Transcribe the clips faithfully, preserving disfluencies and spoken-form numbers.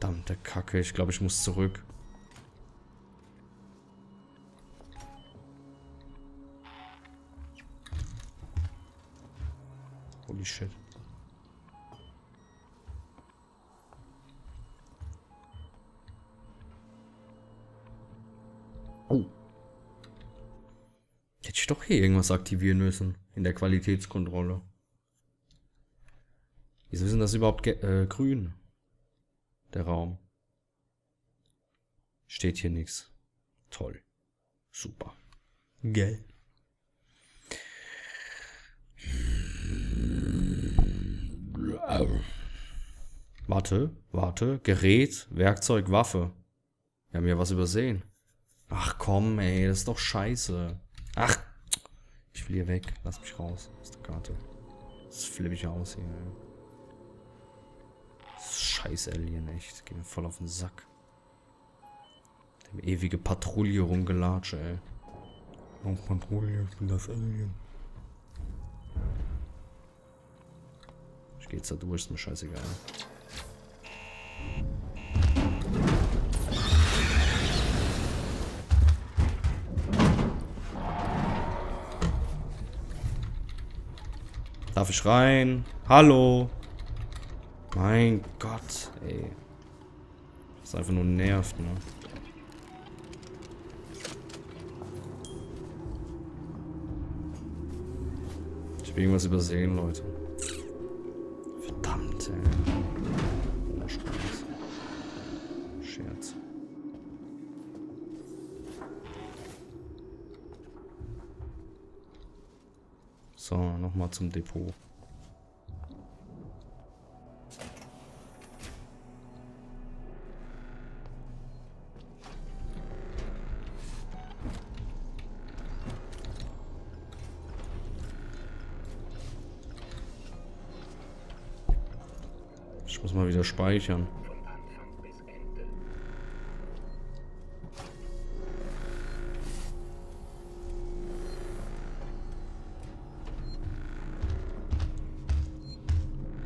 Verdammte Kacke, ich glaube, ich muss zurück. Holy shit. Oh. Hätte ich doch hier irgendwas aktivieren müssen. In der Qualitätskontrolle. Wieso ist denn das überhaupt äh, grün? Der Raum. Steht hier nichts. Toll. Super. Gell. Warte, warte. Gerät, Werkzeug, Waffe. Wir haben ja was übersehen. Ach komm, ey. Das ist doch scheiße. Ach. Ich will hier weg. Lass mich raus aus der Karte. Das flippe ich aus hier, ey. Scheiß Alien, echt. Geht mir voll auf den Sack. Dem ewige Patrouille rumgelatsche, ey. Oh, Patrouille, ich bin das Alien. Ich geh jetzt da durch, ist mir scheißegal. Darf ich rein? Hallo? Mein Gott, ey. Das ist einfach nur nervt, ne? Ich hab irgendwas übersehen, Leute. Verdammt, ey. Oh, Spaß. Scherz. So, nochmal zum Depot. Ich muss mal wieder speichern.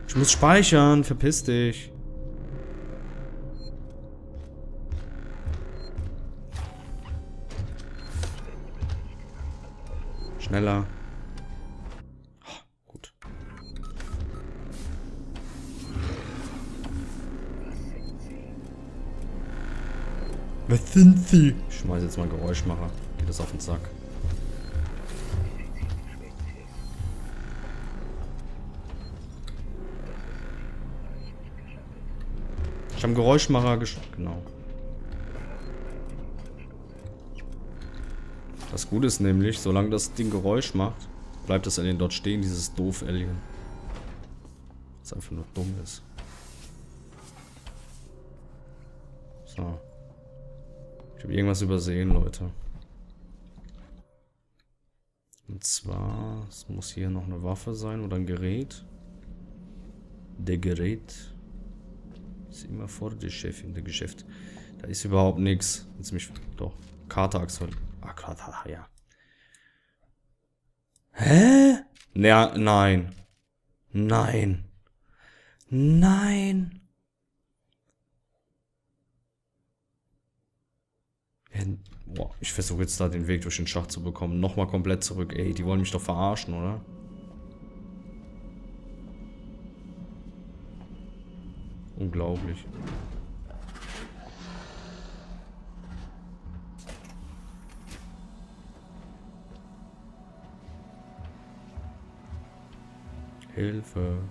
Ich muss speichern, verpiss dich. Schneller. Wer sind sie? Ich schmeiß jetzt mal Geräuschmacher. Geht das auf den Sack. Ich habe einen Geräuschmacher gesch... Genau. Das Gute ist nämlich, solange das Ding Geräusch macht, bleibt das Alien dort stehen, dieses doof Alien. Was einfach nur dumm ist. So. Ich habe irgendwas übersehen, Leute. Und zwar, es muss hier noch eine Waffe sein oder ein Gerät. Der Gerät ist immer vor der Chefin, der Geschäft. Da ist überhaupt nichts. Jetzt mich doch Karte aktuell. Ah, Karte, ja. Hä? Ja, nein, nein, nein. Boah, ich versuche jetzt da den Weg durch den Schacht zu bekommen. Nochmal komplett zurück. Ey, die wollen mich doch verarschen, oder? Unglaublich. Hilfe.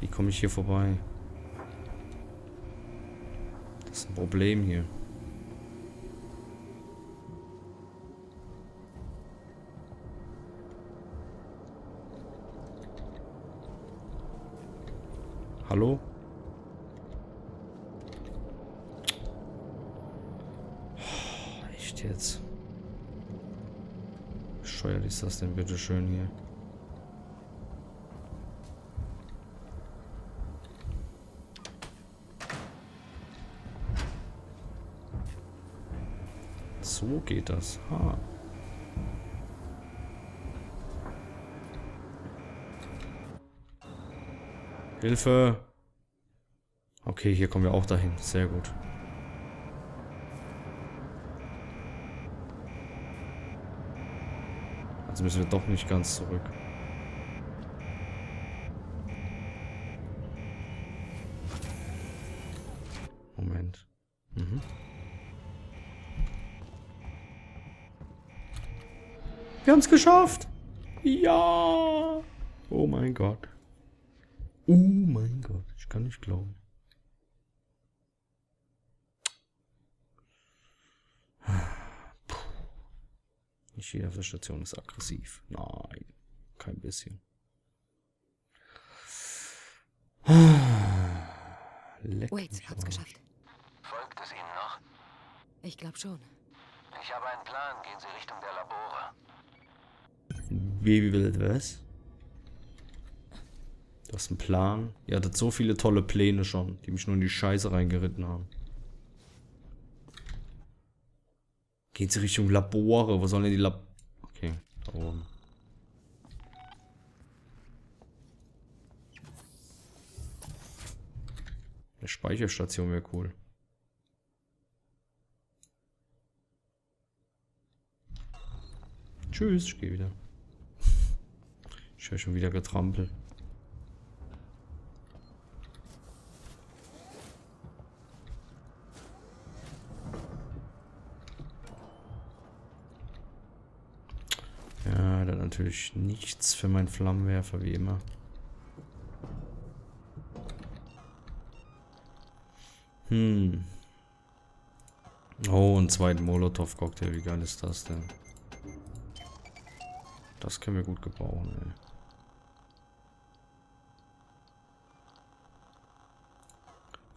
Wie komme ich hier vorbei? Das ist ein Problem hier. Hallo? Echt jetzt? Bescheuert ist das denn bitte schön hier? So geht das. Ha. Hilfe! Okay, hier kommen wir auch dahin. Sehr gut. Also müssen wir doch nicht ganz zurück. Moment. Mhm. Wir haben es geschafft! Ja! Oh mein Gott. Oh mein Gott, ich kann nicht glauben. Puh. Nicht jeder auf der Station ist aggressiv. Nein, kein bisschen. Leck Wait, ich hab's geschafft. Folgt es Ihnen noch? Ich glaube schon. Ich habe einen Plan. Gehen Sie Richtung der Labore. Wie will was? Das ist ein Plan. Ihr hattet so viele tolle Pläne schon, die mich nur in die Scheiße reingeritten haben. Geht sie Richtung Labore? Wo sollen denn die Lab... Okay, da oben. Eine Speicherstation wäre cool. Tschüss, ich gehe wieder. Ich höre schon wieder getrampelt. Ja, dann natürlich nichts für meinen Flammenwerfer, wie immer. Hm. Oh, einen zweiten Molotow-Cocktail, wie geil ist das denn? Das können wir gut gebrauchen, ey.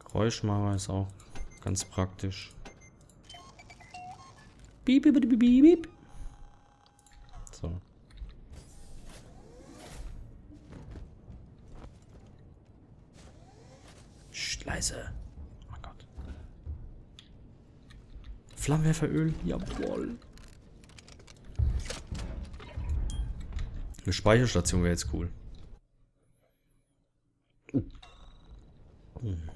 Geräuschmacher ist auch ganz praktisch. Piep, piep, piep, piep, piep. So. Psst, leise. Oh Gott. Flammenwerferöl, jawohl. Eine Speicherstation wäre jetzt cool. Hm.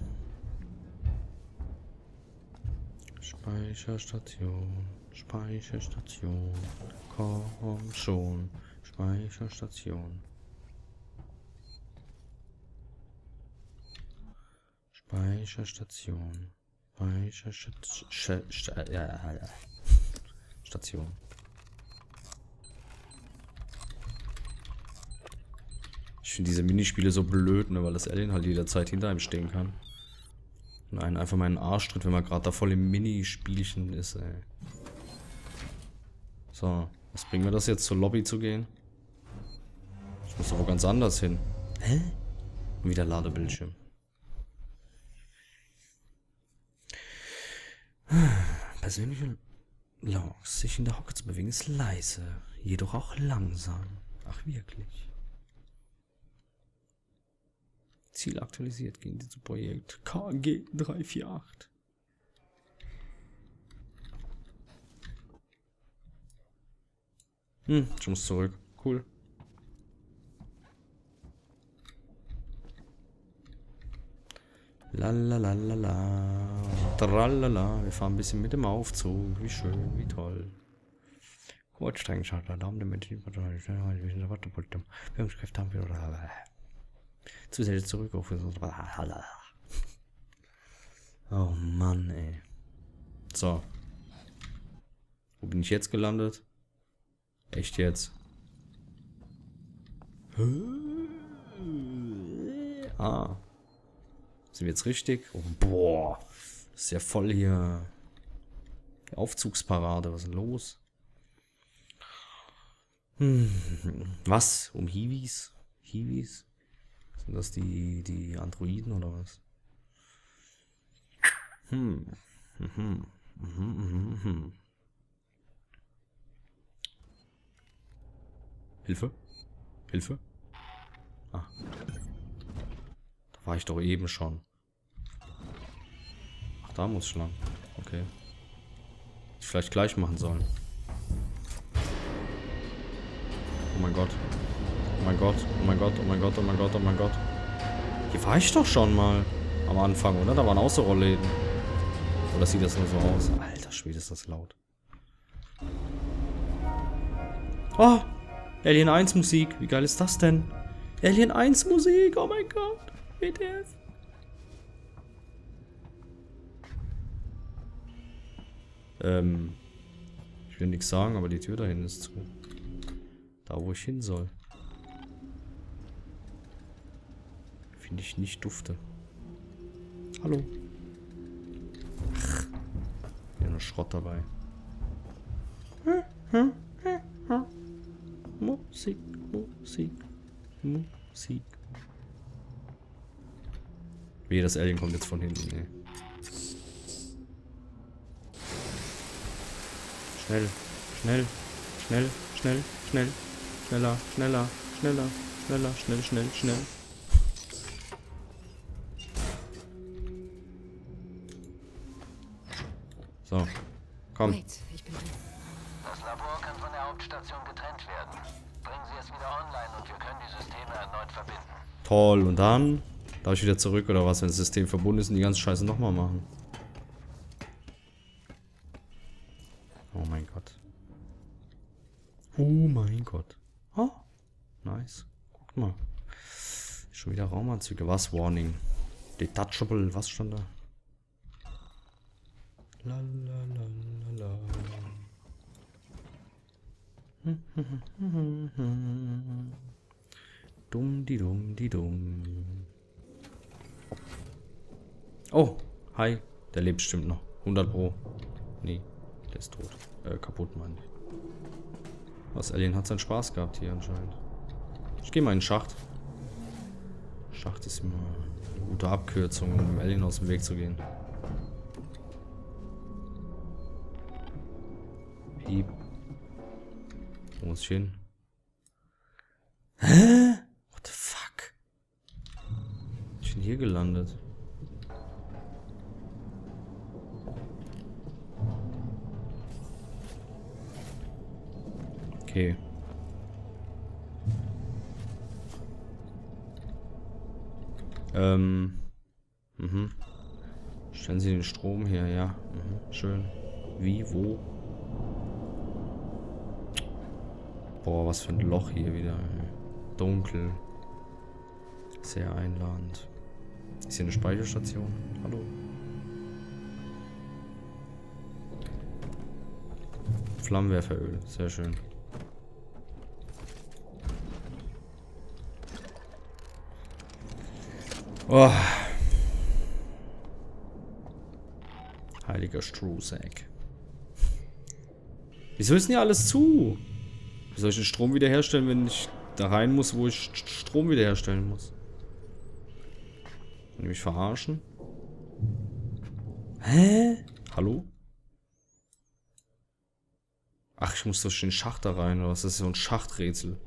Speicherstation, Speicherstation, komm schon, Speicherstation. Speicherstation, Speicherstation. Ich finde diese Minispiele so blöd, ne, weil das Alien halt jederzeit hinter einem stehen kann. Und einen einfach mal in den Arsch tritt, wenn man gerade da voll im Minispielchen ist, ey. So, was bringt mir das jetzt, zur Lobby zu gehen? Ich muss doch wo ganz anders hin. Hä? Und wieder Ladebildschirm. Persönliche Lounge. Sich in der Hocke zu bewegen ist leise, jedoch auch langsam. Ach wirklich. Ziel aktualisiert gegen dieses Projekt K G drei vier acht. Hm, ich muss zurück. Cool. Lalalala. Tralala. Wir fahren ein bisschen mit dem Aufzug. Wie schön, wie toll. Kurzstreckenschachter. Daumen der Menschen. Führungskräfte haben wir oder. Zusätzlich zurück auf unsere. Oh Mann, ey. So. Wo bin ich jetzt gelandet? Echt jetzt? Ah. Sind wir jetzt richtig? Oh, boah. Das ist ja voll hier. Die Aufzugsparade. Was ist denn los? Hm. Was? Um Hiwis? Hiwis? Sind das die, die Androiden oder was? Hm. Mhm. Mhm, mhm, mhm. Hilfe? Hilfe? Ah. Da war ich doch eben schon. Ach, da muss ich lang. Okay. Ich vielleicht gleich machen sollen. Oh mein Gott. Oh mein Gott, oh mein Gott, oh mein Gott, oh mein Gott, oh mein Gott. Hier war ich doch schon mal am Anfang, oder? Da waren auch so Rollläden. Oder sieht das nur so aus? Alter Schwede, ist das laut. Oh! Alien eins Musik. Wie geil ist das denn? Alien eins Musik. Oh mein Gott. B T S. Ähm. Ich will nichts sagen, aber die Tür dahin ist zu. Da, wo ich hin soll. Finde ich nicht dufte. Hallo. Ach. Hier nur Schrott dabei. Hm, hm. Musik, Musik, Musik. Wie, das Alien kommt jetzt von hinten, ne. Schnell, schnell, schnell, schnell, schnell, schneller, schneller, schneller, schneller, schnell, schnell, schnell. So, komm. Das Labor kann von der Hauptstation getrennt werden. Bringen Sie es wieder online und wir können die Systeme erneut verbinden. Toll, und dann? Darf ich wieder zurück oder was, wenn das System verbunden ist und die ganze Scheiße nochmal machen? Oh mein Gott. Oh mein Gott. Oh, nice. Guck mal. Schon wieder Raumanzüge. Was? Warning. Detachable. Was stand da? La, la, la, la, la. Dumm, die dumm, die dumm. Oh, hi. Der lebt bestimmt noch. hundert Pro. Nee, der ist tot. Äh, kaputt, meine ich. Was, Alien hat seinen Spaß gehabt hier anscheinend. Ich gehe mal in den Schacht. Schacht ist immer eine gute Abkürzung, um dem Alien aus dem Weg zu gehen. Piep. Wo muss ich hin? Hä? What the fuck? Ich bin hier gelandet. Okay. Ähm. Mhm. Stellen Sie den Strom her, ja. Mhm. Schön. Wie, wo? Boah, was für ein Loch hier wieder. Dunkel. Sehr einladend. Ist hier eine Speicherstation? Hallo. Flammenwerferöl. Sehr schön. Oh. Heiliger Strohsack. Wieso ist denn hier alles zu? Wie soll ich den Strom wiederherstellen, wenn ich da rein muss, wo ich Strom wiederherstellen muss? Will ich mich verarschen? Hä? Hallo? Ach, ich muss durch den Schacht da rein, oder was? Das ist so ein Schachträtsel.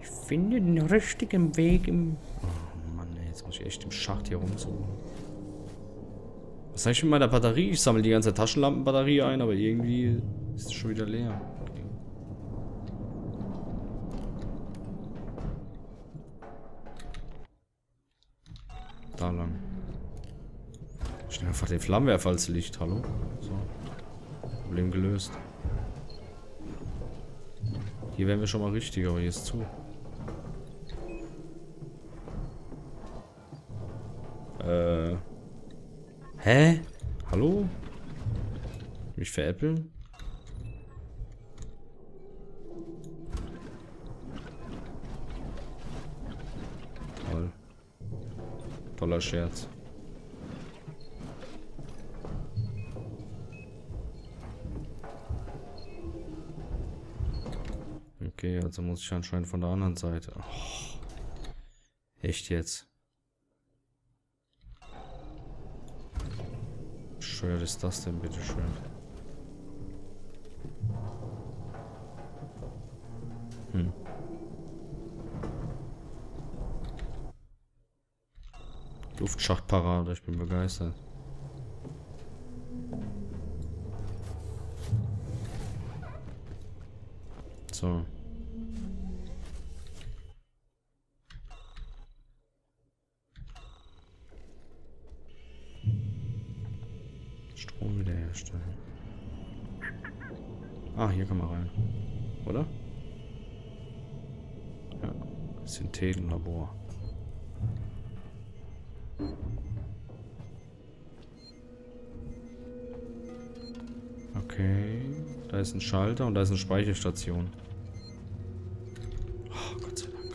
Ich finde den richtigen Weg im... Oh Mann, ey, jetzt muss ich echt im Schacht hier rumsuchen. Was sag ich mit meiner Batterie? Ich sammle die ganze Taschenlampenbatterie ein, aber irgendwie ist es schon wieder leer. Da lang. Ich nehme einfach den Flammenwerfer als Licht, hallo? So. Problem gelöst. Hier wären wir schon mal richtig, aber hier ist zu. Äh. Hä? Hallo? Mich veräppeln? Toller Scherz. Okay, also muss ich anscheinend von der anderen Seite. Oh, echt jetzt? Schön ist das denn, bitteschön. Hm. Luftschachtparade, ich bin begeistert. So. herstellen. Ah, hier kann man rein. Oder? Ja, Synthetenlabor. Okay, da ist ein Schalter und da ist eine Speicherstation. Oh, Gott sei Dank.